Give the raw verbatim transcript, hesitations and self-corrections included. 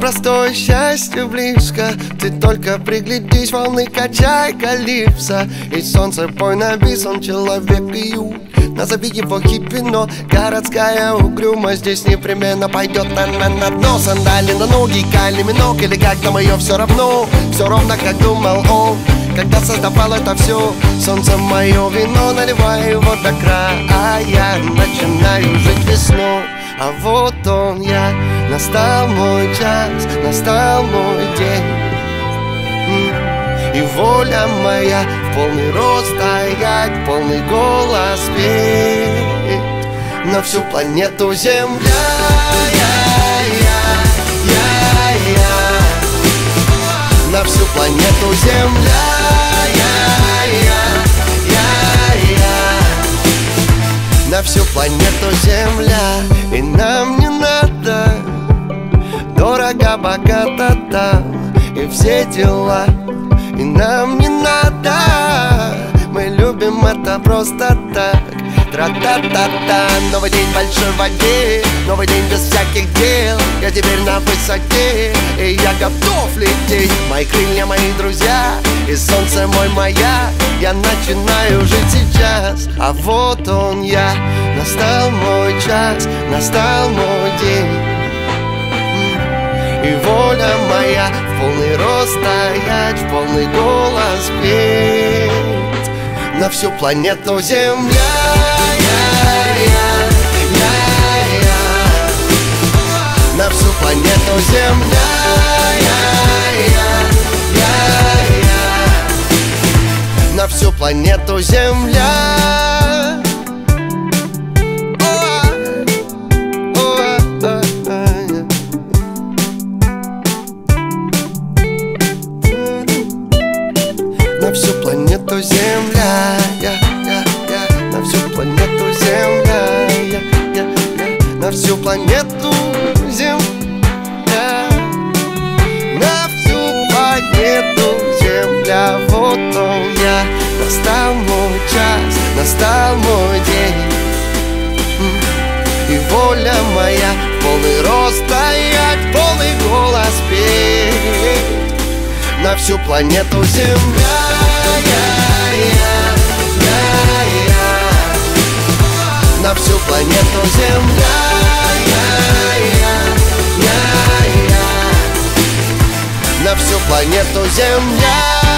Простое счастье близко, ты только приглядись, волны качай калипсо, и солнце пой на бис, он человек пью. Назови его хиппи, но городская угрюма здесь непременно пойдет на, на, на дно. Сандали на ноги, кайли минок, или как там ее все равно, все ровно как думал он, когда создавал это все. Солнце мое вино, наливаю его до края, начинаю жить весной. А вот он я, настал мой час, настал мой день, и воля моя в полный рост стоять, полный голос петь на всю планету Земля. Я, я, я, я. На всю планету Земля. Я, я, я, я. На всю планету Земля. И нам не надо дорого, богато там и все дела. И нам не надо, мы любим это просто так. Тра-та-та-та. Новый день в большой воде, новый день без всяких дел. Я теперь на высоте, и я готов лететь. Мои крылья, мои друзья, и солнце мой моя. Я начинаю жить сейчас, а вот он я. Настал мой час, настал мой день, и воля моя в полный рост стоять, в полный голос петь на всю планету Земля. Я, я, я, я. На всю планету Земля. Я, я, я, я. На всю планету Земля. На всю планету Земля, я, я, я. На всю планету Земля, я, я, я. На всю планету Земля, на всю планету Земля. Вот он я, настал мой час, настал мой день, и воля моя в полный рост стоять, в полный голос петь на всю планету Земля. Я, я, я, я. На всю планету Земля. Я, я, я, я. На всю планету Земля.